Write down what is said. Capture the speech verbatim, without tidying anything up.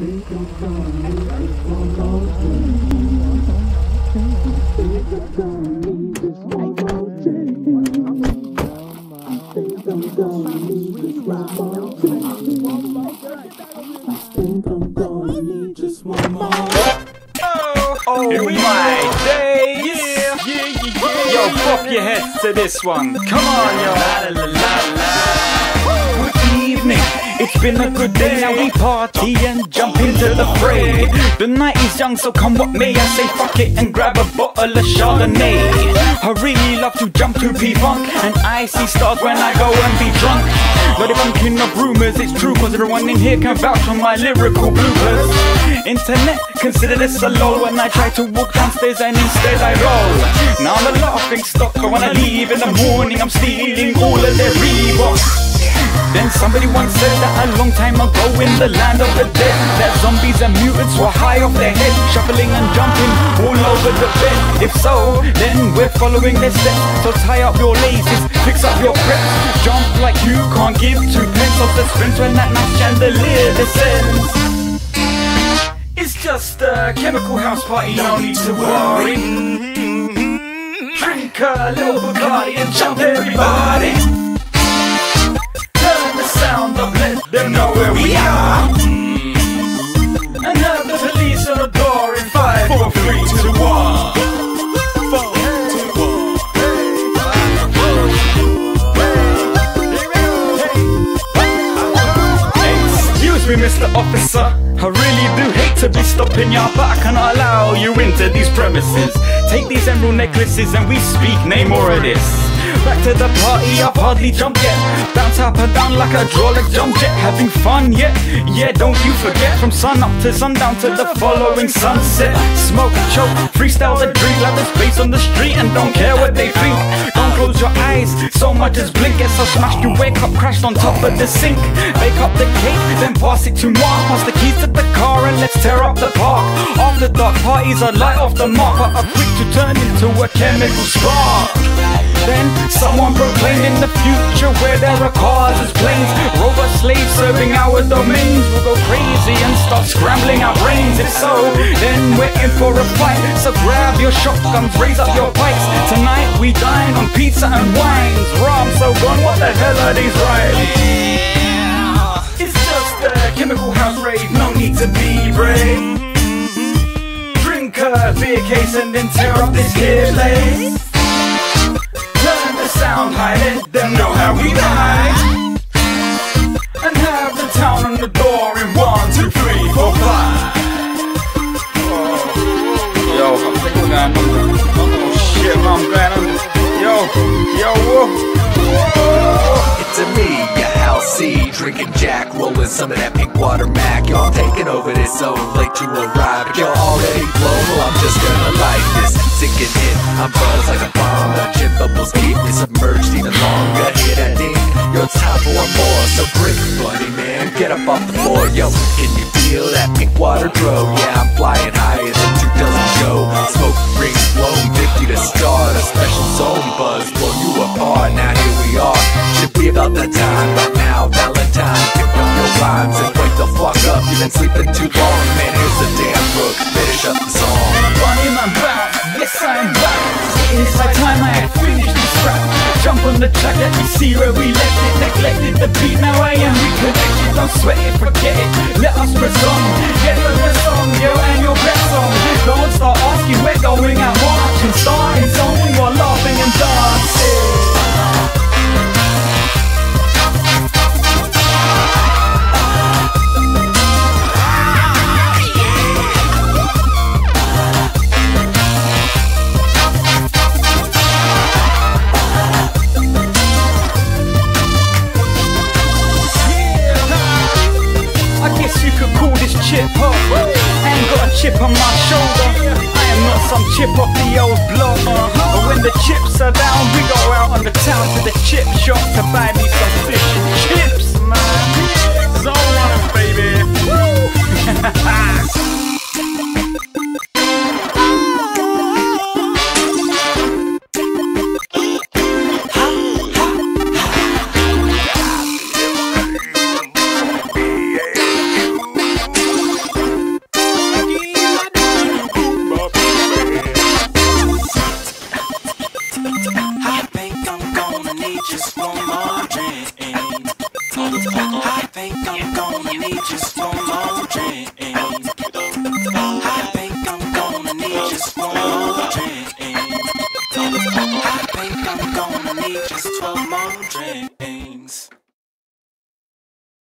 Here we go. My day. Yeah. Yeah, yeah, yeah. Yo, pop your heads to this one. Come on, yo. La, la, la, la. Good evening. It's been a good day. Now we party and jump into the fray. The night is young, so come what may. I say fuck it and grab a bottle of Chardonnay. I really love to jump to P-Funk, and I see stars when I go and be drunk. But if I'm king of rumors, it's true, cause everyone in here can vouch for my lyrical bloopers. Internet, consider this a lull. When I try to walk downstairs and instead I roll. Now I'm a laughing stock, but when I leave in the morning I'm stealing all of their Reeboks. Then somebody once said that a long time ago in the land of the dead, that zombies and mutants were high off their head, shuffling and jumping all over the bed. If so, then we're following their steps. So tie up your laces, fix up your prep. Jump like you can't give two pence of the sprint when that nice chandelier descends. It's just a chemical house party, no need to worry. Drink a little Bacardi and jump everybody. Them know where we are, and have the police on the door in five, four, three, two, one. Four, two, one. Excuse me, Mister Officer, I really do hate to be stopping ya, but I cannot allow you into these premises. Take these emerald necklaces and we speak, nay more of this. Back to the party, I've hardly jumped yet. Bounce up and down like a draw like jump jet. Having fun yet? Yeah, don't you forget. From sun up to sundown to the following sunset. Smoke, choke, freestyle the drink like the space on the street, and don't care what they think. Don't close your eyes, so much as blink. Get so smashed you wake up crashed on top of the sink. Bake up the cake, then pass it to moi. Pass the keys to the car and let's tear up the park. After dark parties are light off the mark, but are quick to turn into a chemical spark. Then someone proclaiming the future where there are cars as planes, robot slaves serving our domains. We'll go crazy and start scrambling our brains. If so, then we're in for a fight. So grab your shotguns, raise up your pikes. Tonight we dine on pizza and wines. Rum so gone, what the hell are these rhymes? Yeah. It's just a chemical house rave, no need to be brave. Drink a beer case and then tear up this here place. Sound high, let them know how we die, and have the town on the door in one, two, three, four, five. Oh. Yo, I think we're gonna. Oh shit, I'm glad I'm. Yo, yo, whoa. Whoa. It's a me, your house C, drinking Jack, rolling some of that pink water Mac. Y'all taking over this zone, late to arrive, but you're already blown. Well, I'm just gonna light this, sinking in. I'm buzzed like a bomb, that chip bubbles deep, it's submerged even longer. Hit a ding, you're time for more, so break, buddy man, get up off the floor, yo. Can you feel that pink water glow? Yeah, I'm flying higher than two dozen Joe. Smoke rings blown, fifty to start, a special zone buzz, blow you apart. Now here we are, should be about that time. Right now, Valentine, pick up your rhymes and wake the fuck up. You've been sleeping too long, man. Here's the damn book, finish up the song. Bunny, I'm back, yes I'm back. It's my time, I have finished this rap. Jump on the track, let me see where we left it. Neglected the beat, now I am reconnected. Don't sweat it, forget it, let us resume. Get the rest on, yo, and your best song. Don't start asking, we're going out marching, starting something while laughing and dancing. Chip up. I ain't got a chip on my shoulder. I am not some chip off the old block. But when the chips are down, we go out on the town to the chip shop to buy me some fish and chips, man. Zone one, baby. Woo! I think I'm gonna need just one more drink. I think I'm gonna need just one more drink.